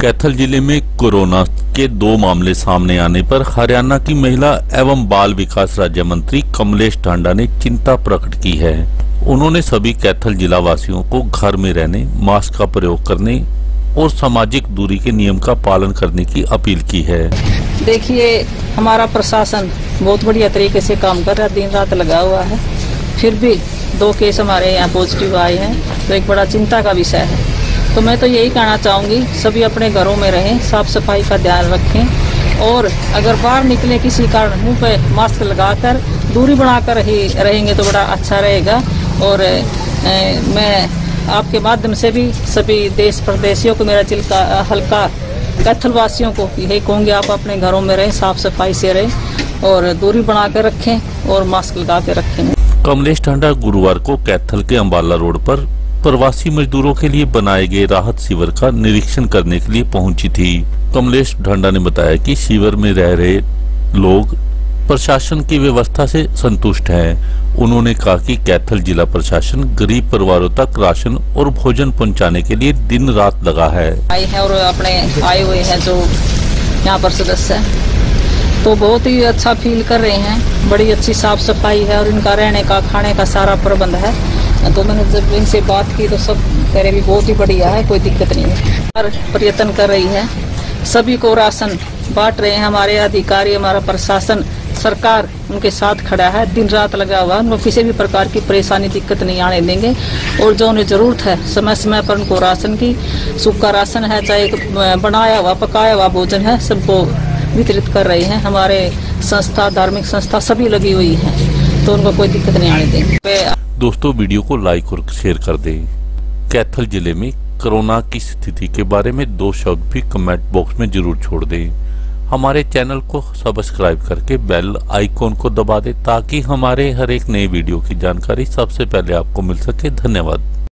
कैथल जिले में कोरोना के 2 मामले सामने आने पर हरियाणा की महिला एवं बाल विकास राज्य मंत्री कमलेश ढांडा ने चिंता प्रकट की है। उन्होंने सभी कैथल जिला वासियों को घर में रहने, मास्क का प्रयोग करने और सामाजिक दूरी के नियम का पालन करने की अपील की है। देखिए, हमारा प्रशासन बहुत बढ़िया तरीके से काम कर रहा है, दिन रात लगा हुआ है। फिर भी 2 केस हमारे यहाँ पॉजिटिव आए हैं तो एक बड़ा चिंता का विषय है। तो मैं तो यही कहना चाहूँगी, सभी अपने घरों में रहें, साफ सफाई का ध्यान रखें और अगर बाहर निकले किसी कारण मुँह पे मास्क लगाकर दूरी बनाकर रहेंगे तो बड़ा अच्छा रहेगा। और मैं आपके माध्यम से भी सभी देश प्रदेशियों को, मेरा जिला हल्का कैथल वासियों को यही कहूँगी, आप अपने घरों में रहें, साफ सफाई से रहें और दूरी बनाकर रखें और मास्क लगा के रखें। कमलेश ढांडा गुरुवार को कैथल के अम्बाला रोड पर प्रवासी मजदूरों के लिए बनाए गए राहत शिविर का निरीक्षण करने के लिए पहुंची थी। कमलेश ढांडा ने बताया कि शिविर में रह रहे लोग प्रशासन की व्यवस्था से संतुष्ट हैं। उन्होंने कहा कि कैथल जिला प्रशासन गरीब परिवारों तक राशन और भोजन पहुंचाने के लिए दिन रात लगा है। आए हैं और अपने आए हुए हैं जो यहाँ पर सदस्य है तो बहुत ही अच्छा फील कर रहे हैं। बड़ी अच्छी साफ सफाई है और इनका रहने का, खाने का सारा प्रबंध है। तो मैंने जब इनसे बात की तो सब कह रहे भी बहुत ही बढ़िया है, कोई दिक्कत नहीं है। हर प्रयत्न कर रही है, सभी को राशन बांट रहे हैं। हमारे अधिकारी, हमारा प्रशासन, सरकार उनके साथ खड़ा है, दिन रात लगा हुआ है। उनको किसी भी प्रकार की परेशानी, दिक्कत नहीं आने देंगे और जो उन्हें जरूरत है समय समय पर उनको राशन की, सूखा राशन है चाहे बनाया हुआ, पकाया हुआ भोजन है, सबको वितरित कर रहे हैं। हमारे संस्था, धार्मिक संस्था सभी लगी हुई है तो उनको कोई दिक्कत नहीं आने देंगे। दोस्तों, वीडियो को लाइक और शेयर कर दें। कैथल जिले में कोरोना की स्थिति के बारे में 2 शब्द भी कमेंट बॉक्स में जरूर छोड़ दें। हमारे चैनल को सब्सक्राइब करके बेल आइकॉन को दबा दें ताकि हमारे हर एक नए वीडियो की जानकारी सबसे पहले आपको मिल सके। धन्यवाद।